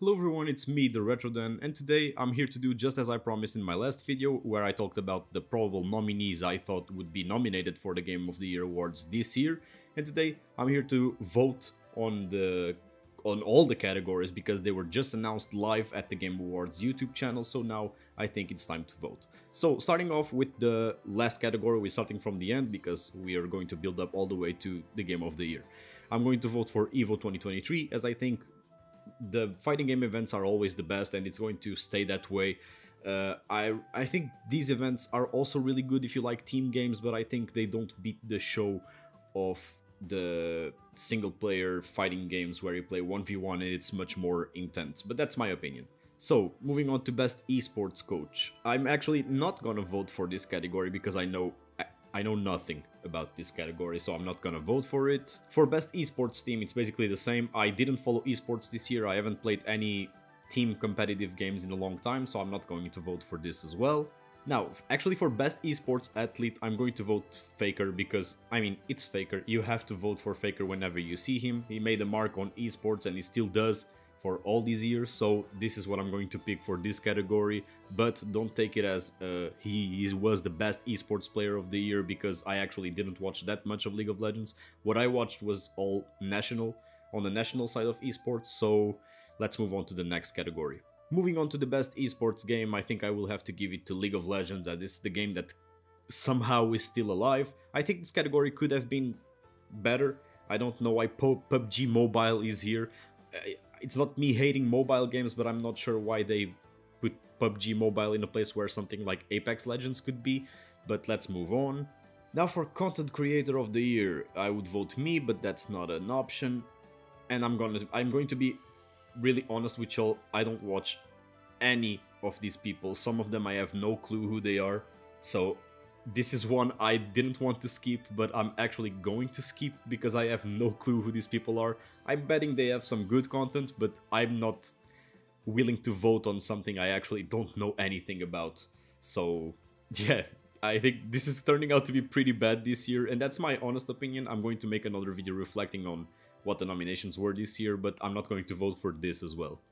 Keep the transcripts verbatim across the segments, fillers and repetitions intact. Hello everyone, it's me, the RetroDen, and today I'm here to do just as I promised in my last video, where I talked about the probable nominees I thought would be nominated for the Game of the Year awards this year, and today I'm here to vote on the on all the categories because they were just announced live at the Game Awards YouTube channel, so now I think it's time to vote. So starting off with the last category with something from the end, because we are going to build up all the way to the Game of the Year. I'm going to vote for EVO twenty twenty-three, as I think the fighting game events are always the best, and it's going to stay that way. Uh, I I think these events are also really good if you like team games, but I think they don't beat the show of the single-player fighting games where you play one v one and it's much more intense, but that's my opinion. So, moving on to Best Esports Coach. I'm actually not gonna vote for this category because I know I know nothing about this category, so I'm not gonna vote for it. For Best Esports Team, it's basically the same. I didn't follow esports this year, I haven't played any team competitive games in a long time, so I'm not going to vote for this as well. Now, actually for Best Esports Athlete, I'm going to vote Faker because, I mean, it's Faker. You have to vote for Faker whenever you see him. He made a mark on esports and he still does for all these years, so this is what I'm going to pick for this category. But don't take it as uh, he, he was the best esports player of the year, because I actually didn't watch that much of League of Legends. What I watched was all national, on the national side of esports, so let's move on to the next category. Moving on to the best esports game, I think I will have to give it to League of Legends, that is the game that somehow is still alive. I think this category could have been better. I don't know why P U B G Mobile is here. It's not me hating mobile games, but I'm not sure why they put P U B G Mobile in a place where something like Apex Legends could be, but let's move on. Now for Content Creator of the Year, I would vote me, but that's not an option. And I'm gonna, I'm going to be really honest with y'all, I don't watch any of these people. Some of them I have no clue who they are, so this is one I didn't want to skip, but I'm actually going to skip because I have no clue who these people are. I'm betting they have some good content, but I'm not willing to vote on something I actually don't know anything about. So yeah, I think this is turning out to be pretty bad this year, and that's my honest opinion. I'm going to make another video reflecting on what the nominations were this year, but I'm not going to vote for this as well.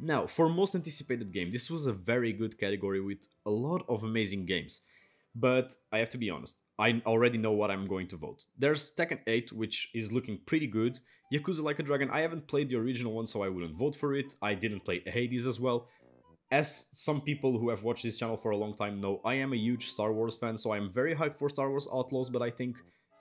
Now, for Most Anticipated Game, this was a very good category with a lot of amazing games, but I have to be honest, I already know what I'm going to vote. There's Tekken eight, which is looking pretty good. Yakuza Like a Dragon, I haven't played the original one, so I wouldn't vote for it. I didn't play Hades as well. As some people who have watched this channel for a long time know, I am a huge Star Wars fan, so I'm very hyped for Star Wars Outlaws, but I think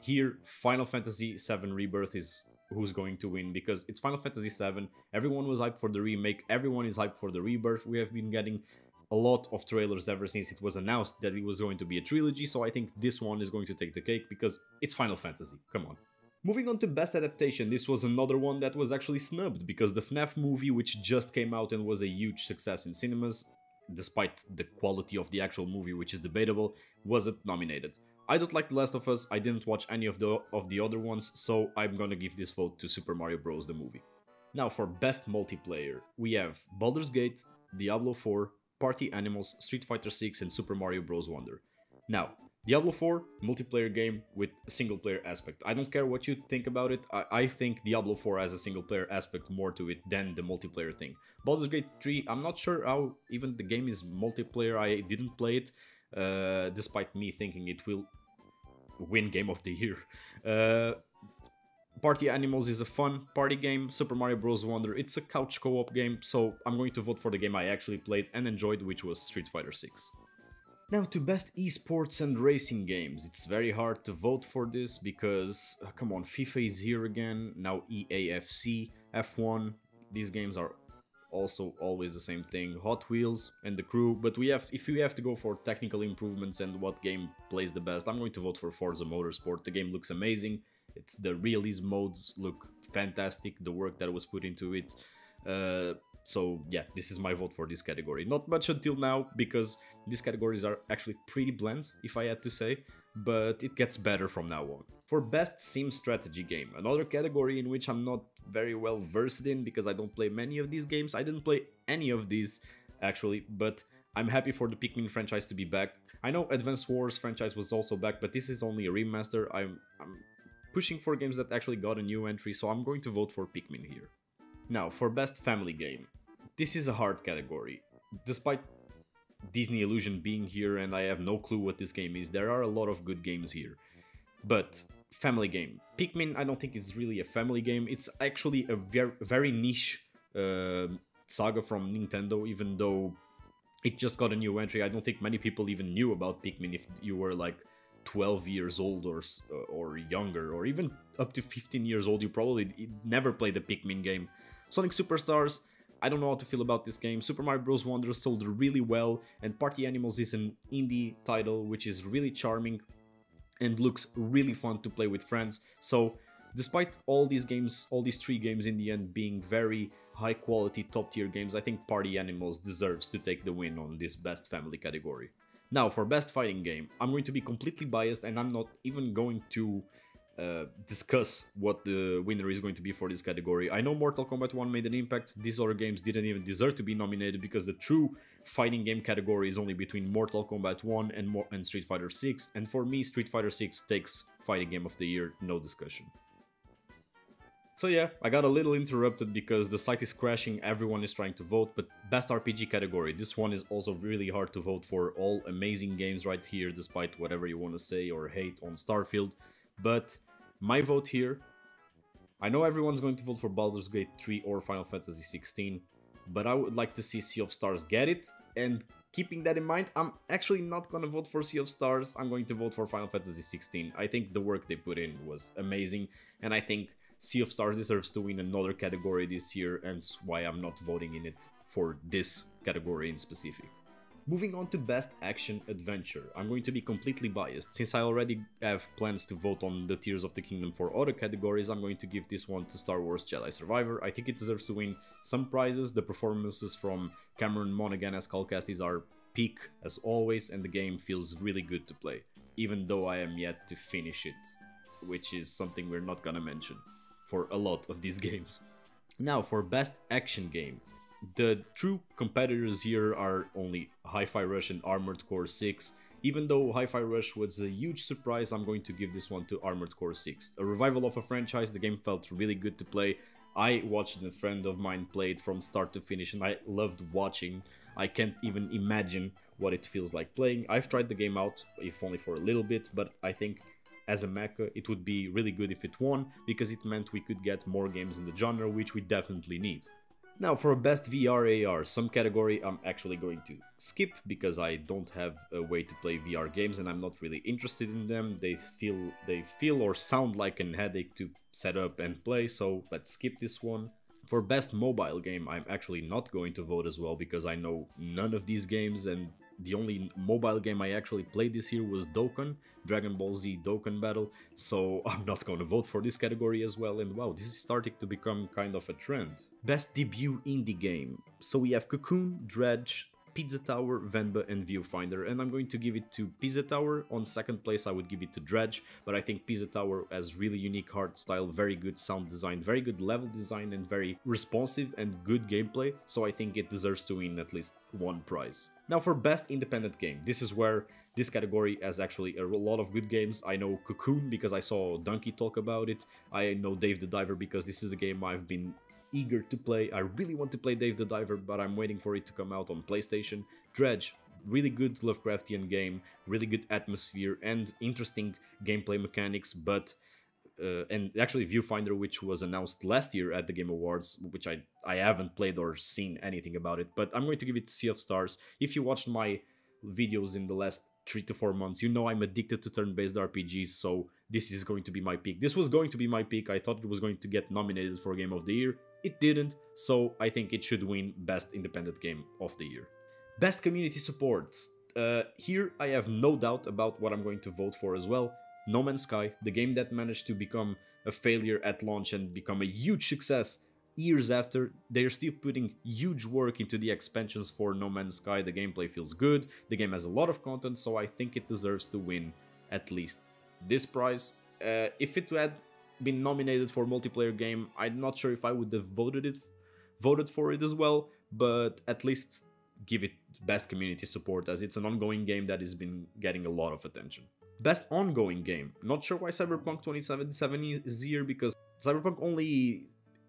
here Final Fantasy seven Rebirth is who's going to win, because it's Final Fantasy seven. Everyone was hyped for the remake, everyone is hyped for the Rebirth. We have been getting a lot of trailers ever since it was announced that it was going to be a trilogy, so I think this one is going to take the cake because it's Final Fantasy, come on. Moving on to Best Adaptation, this was another one that was actually snubbed because the F NAF movie, which just came out and was a huge success in cinemas, despite the quality of the actual movie, which is debatable, wasn't nominated. I don't like The Last of Us, I didn't watch any of the, of the other ones, so I'm gonna give this vote to Super Mario Bros. The movie. Now for Best Multiplayer, we have Baldur's Gate, Diablo four, Party Animals, Street Fighter six and Super Mario Bros. Wonder. Now, Diablo four, multiplayer game with a single player aspect. I don't care what you think about it, I, I think Diablo four has a single player aspect more to it than the multiplayer thing. Baldur's Gate three, I'm not sure how even the game is multiplayer, I didn't play it. Uh, despite me thinking it will win Game of the Year. Uh, Party Animals is a fun party game. Super Mario Bros. Wonder, it's a couch co-op game, so I'm going to vote for the game I actually played and enjoyed, which was Street Fighter six. Now to Best Esports and Racing Games. It's very hard to vote for this because, uh, come on, FIFA is here again, now E A F C, F one, these games are also always the same thing, Hot Wheels and The Crew, but we have, if we have to go for technical improvements and what game plays the best, I'm going to vote for Forza Motorsport. The game looks amazing, it's the realism modes look fantastic, the work that was put into it, uh, so yeah, this is my vote for this category. Not much until now, because these categories are actually pretty bland, if I had to say, but it gets better from now on. For Best Sim Strategy Game, another category in which I'm not very well versed in because I don't play many of these games. I didn't play any of these actually, but I'm happy for the Pikmin franchise to be back. I know Advance Wars franchise was also back, but this is only a remaster. I'm, I'm pushing for games that actually got a new entry, so I'm going to vote for Pikmin here. Now for Best Family Game, this is a hard category. Despite Disney Illusion being here and I have no clue what this game is, there are a lot of good games here. But family game. Pikmin, I don't think it's really a family game. It's actually a very, very niche uh, saga from Nintendo, even though it just got a new entry. I don't think many people even knew about Pikmin if you were like twelve years old or or younger, or even up to fifteen years old. You probably never played a Pikmin game. Sonic Superstars, I don't know how to feel about this game. Super Mario Bros. Wonder sold really well, and Party Animals is an indie title which is really charming and looks really fun to play with friends. So despite all these games, all these three games in the end being very high quality, top tier games, I think Party Animals deserves to take the win on this best family category. Now for best fighting game, I'm going to be completely biased and I'm not even going to uh, discuss what the winner is going to be for this category. I know Mortal Kombat one made an impact. These other games didn't even deserve to be nominated because the true fighting game category is only between Mortal Kombat one and, Mo and Street Fighter six. And for me, Street Fighter six takes fighting game of the year, no discussion. So yeah, I got a little interrupted because the site is crashing, everyone is trying to vote, but best R P G category, this one is also really hard to vote for. All amazing games right here, despite whatever you want to say or hate on Starfield, but my vote here, I know everyone's going to vote for Baldur's Gate three or Final Fantasy sixteen, but I would like to see Sea of Stars get it, and keeping that in mind, I'm actually not going to vote for Sea of Stars, I'm going to vote for Final Fantasy sixteen. I think the work they put in was amazing, and I think Sea of Stars deserves to win another category this year, and that's why I'm not voting in it for this category in specific. Moving on to Best Action Adventure, I'm going to be completely biased. Since I already have plans to vote on the Tears of the Kingdom for other categories, I'm going to give this one to Star Wars Jedi Survivor. I think it deserves to win some prizes. The performances from Cameron Monaghan as Cal Kestis are peak as always, and the game feels really good to play, even though I am yet to finish it, which is something we're not gonna mention for a lot of these games. Now for best action game, the true competitors here are only Hi-Fi Rush and Armored Core six. Even though Hi-Fi Rush was a huge surprise, I'm going to give this one to Armored Core six. A revival of a franchise, the game felt really good to play. I watched a friend of mine play it from start to finish and I loved watching. I can't even imagine what it feels like playing. I've tried the game out, if only for a little bit, but I think as a mecha, it would be really good if it won, because it meant we could get more games in the genre, which we definitely need. Now for best V R A R, some category I'm actually going to skip, because I don't have a way to play V R games and I'm not really interested in them. They feel, they feel or sound like a headache to set up and play, so let's skip this one. For best mobile game, I'm actually not going to vote as well, because I know none of these games, and the only mobile game I actually played this year was Dokkan, Dragon Ball Z Dokkan Battle, so I'm not gonna vote for this category as well, and wow, this is starting to become kind of a trend. Best debut indie game. So we have Cocoon, Dredge, Pizza Tower, Venba and Viewfinder, and I'm going to give it to Pizza Tower. On second place I would give it to Dredge, but I think Pizza Tower has really unique art style, very good sound design, very good level design, and very responsive and good gameplay, so I think it deserves to win at least one prize. Now for best independent game, this is where this category has actually a lot of good games. I know Cocoon because I saw Donkey talk about it, I know Dave the Diver because this is a game I've been eager to play. I really want to play Dave the Diver, but I'm waiting for it to come out on PlayStation. Dredge, really good Lovecraftian game, really good atmosphere and interesting gameplay mechanics, but uh, and actually Viewfinder, which was announced last year at the Game Awards, which I, I haven't played or seen anything about it, but I'm going to give it to Sea of Stars. If you watched my videos in the last three to four months, you know I'm addicted to turn-based R P Gs, so this is going to be my pick. This was going to be my pick. I thought it was going to get nominated for Game of the Year. It didn't, so I think it should win Best Independent Game of the Year. Best Community Support. Uh, here I have no doubt about what I'm going to vote for as well. No Man's Sky, the game that managed to become a failure at launch and become a huge success years after. They're still putting huge work into the expansions for No Man's Sky. The gameplay feels good, the game has a lot of content, so I think it deserves to win at least this prize. Uh, if it had been nominated for multiplayer game, I'm not sure if I would have voted it voted for it as well, but at least give it best community support, as it's an ongoing game that has been getting a lot of attention. Best ongoing game, not sure why Cyberpunk twenty seventy-seven is here, because Cyberpunk only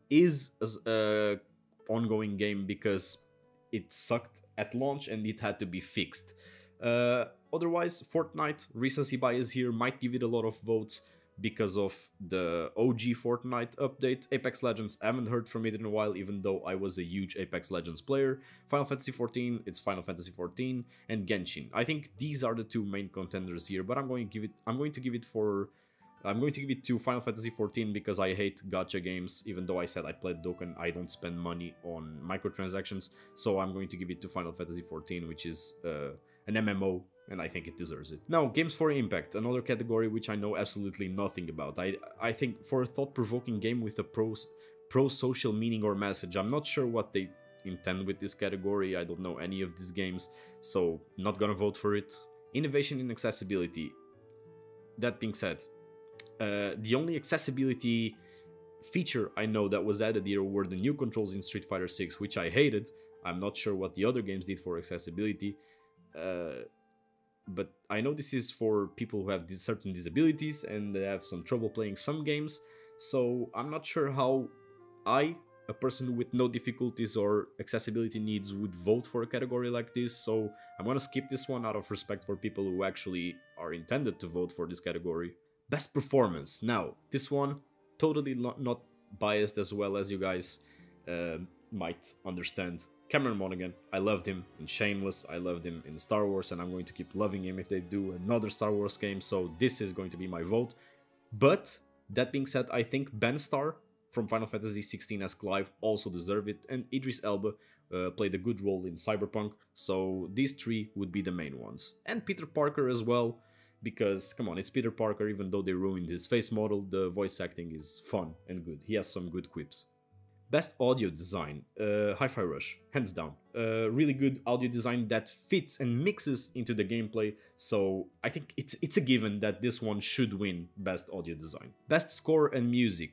is as a ongoing game because it sucked at launch and it had to be fixed. Uh, otherwise, Fortnite, recency bias here, might give it a lot of votes because of the O G Fortnite update. Apex Legends, I haven't heard from it in a while, even though I was a huge Apex Legends player. Final Fantasy fourteen, it's Final Fantasy fourteen, and Genshin. I think these are the two main contenders here, but I'm going to give it. I'm going to give it for. I'm going to give it to Final Fantasy fourteen because I hate gacha games, even though I said I played Dokkan, I don't spend money on microtransactions, so I'm going to give it to Final Fantasy fourteen, which is uh, an M M O, and I think it deserves it. Now, games for impact, another category which I know absolutely nothing about. I, I think for a thought-provoking game with a pros, pro-social meaning or message, I'm not sure what they intend with this category, I don't know any of these games, so not gonna vote for it. Innovation in accessibility. That being said, Uh, the only accessibility feature I know that was added here were the new controls in Street Fighter six, which I hated. I'm not sure what the other games did for accessibility, uh, but I know this is for people who have these certain disabilities and they have some trouble playing some games, so I'm not sure how I, a person with no difficulties or accessibility needs, would vote for a category like this, so I'm gonna skip this one out of respect for people who actually are intended to vote for this category. Best performance. Now, this one, totally not, not biased as well as you guys uh, might understand. Cameron Monaghan, I loved him in Shameless, I loved him in Star Wars, and I'm going to keep loving him if they do another Star Wars game, so this is going to be my vote. But, that being said, I think Ben Starr from Final Fantasy sixteen as Clive also deserved it, and Idris Elba uh, played a good role in Cyberpunk, so these three would be the main ones. And Peter Parker as well. Because, come on, it's Peter Parker, even though they ruined his face model, the voice acting is fun and good. He has some good quips. Best audio design, uh, Hi-Fi Rush, hands down. Uh, really good audio design that fits and mixes into the gameplay, so I think it's, it's a given that this one should win Best Audio Design. Best Score and Music.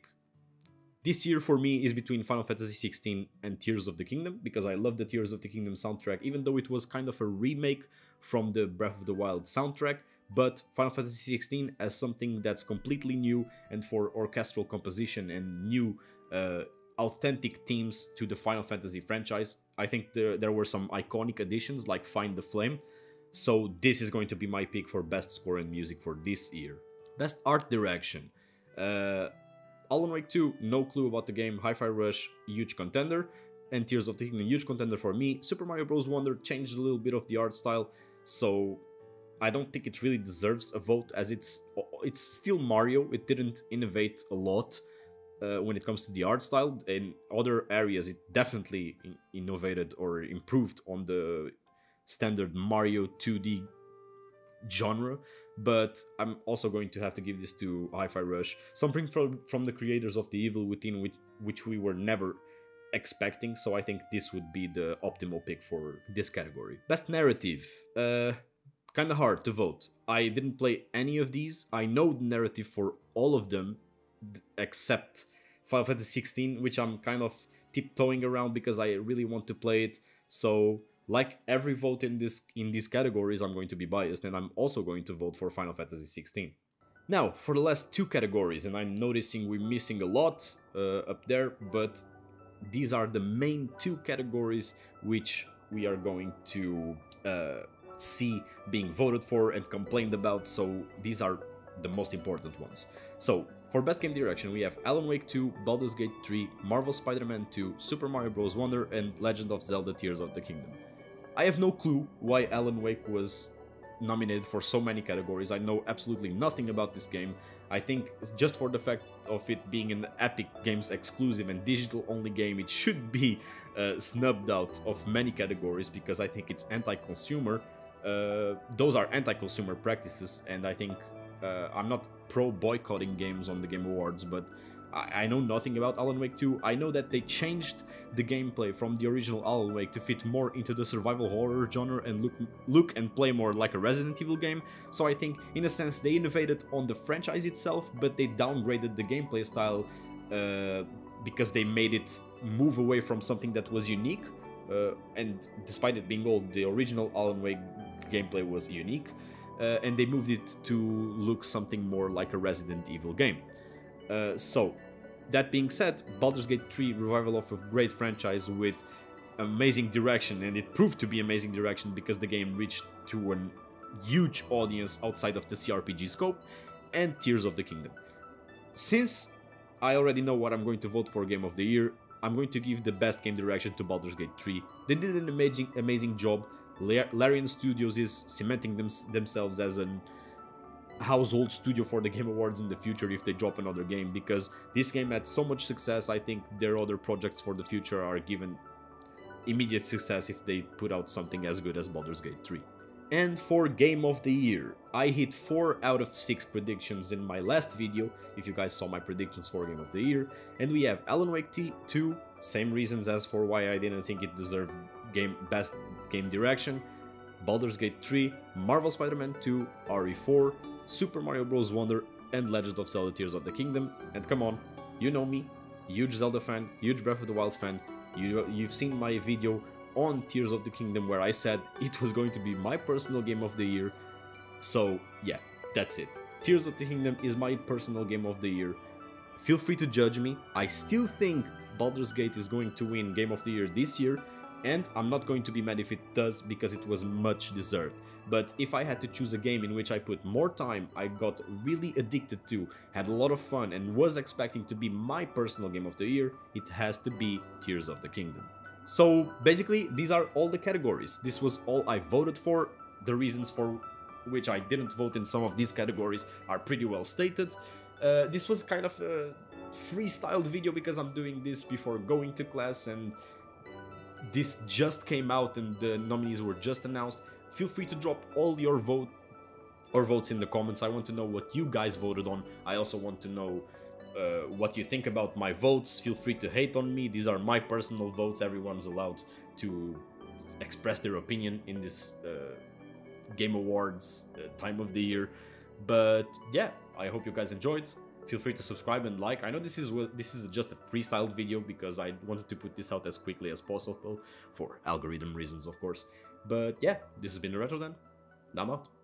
This year for me is between Final Fantasy sixteen and Tears of the Kingdom, because I love the Tears of the Kingdom soundtrack, even though it was kind of a remake from the Breath of the Wild soundtrack. But Final Fantasy sixteen as something that's completely new and for orchestral composition and new uh, authentic themes to the Final Fantasy franchise. I think there, there were some iconic additions like Find the Flame. So this is going to be my pick for Best Score and Music for this year. Best Art Direction. Uh, Alan Wake two, no clue about the game. Hi-Fi Rush, huge contender. And Tears of the Kingdom, huge contender for me. Super Mario Bros. Wonder changed a little bit of the art style. So I don't think it really deserves a vote, as it's it's still Mario. It didn't innovate a lot uh, when it comes to the art style. In other areas, it definitely in innovated or improved on the standard Mario two D genre. But I'm also going to have to give this to Hi-Fi Rush. Something from, from the creators of The Evil Within, which, which we were never expecting. So I think this would be the optimal pick for this category. Best Narrative. Uh... Kinda hard to vote. I didn't play any of these. I know the narrative for all of them, except Final Fantasy sixteen, which I'm kind of tiptoeing around because I really want to play it. So, like every vote in this in these categories, I'm going to be biased, and I'm also going to vote for Final Fantasy sixteen. Now, for the last two categories, and I'm noticing we're missing a lot uh, up there, but these are the main two categories which we are going to Uh, see being voted for and complained about, so these are the most important ones. So, for Best Game Direction, we have Alan Wake two, Baldur's Gate three, Marvel's Spider-Man two, Super Mario Bros. Wonder, and Legend of Zelda Tears of the Kingdom. I have no clue why Alan Wake was nominated for so many categories. I know absolutely nothing about this game. I think just for the fact of it being an Epic Games exclusive and digital-only game, it should be uh, snubbed out of many categories because I think it's anti-consumer. Uh, those are anti-consumer practices, and I think uh, I'm not pro-boycotting games on the Game Awards, but I, I know nothing about Alan Wake two. I know that they changed the gameplay from the original Alan Wake to fit more into the survival horror genre and look, look and play more like a Resident Evil game, so I think, in a sense, they innovated on the franchise itself, but they downgraded the gameplay style uh, because they made it move away from something that was unique, uh, and despite it being old, the original Alan Wake gameplay was unique, uh, and they moved it to look something more like a Resident Evil game. Uh, so That being said, Baldur's Gate three, revival of a great franchise with amazing direction, and it proved to be amazing direction because the game reached to an huge audience outside of the C R P G scope, and Tears of the Kingdom. Since I already know what I'm going to vote for Game of the Year, I'm going to give the best game direction to Baldur's Gate three. They did an amazing, amazing job. Larian Studios is cementing them, themselves as an household studio for the Game Awards in the future if they drop another game, because this game had so much success. I think their other projects for the future are given immediate success if they put out something as good as Baldur's Gate three. And for Game of the Year, I hit four out of six predictions in my last video, if you guys saw my predictions for Game of the Year, and we have Alan Wake two, same reasons as for why I didn't think it deserved game best game direction, Baldur's Gate three, Marvel Spider-Man two, R E four, Super Mario Bros. Wonder, and Legend of Zelda Tears of the Kingdom. And come on, you know me, huge Zelda fan, huge Breath of the Wild fan, you, you've seen my video on Tears of the Kingdom where I said it was going to be my personal Game of the Year. So yeah, that's it. Tears of the Kingdom is my personal Game of the Year. Feel free to judge me. I still think Baldur's Gate is going to win Game of the Year this year, and I'm not going to be mad if it does, because it was much deserved. But if I had to choose a game in which I put more time, I got really addicted to, had a lot of fun, and was expecting to be my personal Game of the Year, it has to be Tears of the Kingdom. So basically, these are all the categories. This was all I voted for. The reasons for which I didn't vote in some of these categories are pretty well stated. Uh, this was kind of a freestyled video because I'm doing this before going to class, and this just came out and the nominees were just announced. Feel free to drop all your vote or votes in the comments. I want to know what you guys voted on. I also want to know uh, what you think about my votes. Feel free to hate on me. These are my personal votes. Everyone's allowed to express their opinion in this uh, Game Awards uh, time of the year. But yeah, I hope you guys enjoyed. Feel free to subscribe and like. I know this is this is just a freestyle video because I wanted to put this out as quickly as possible for algorithm reasons, of course. But yeah, this has been the RetroDen. I'm out.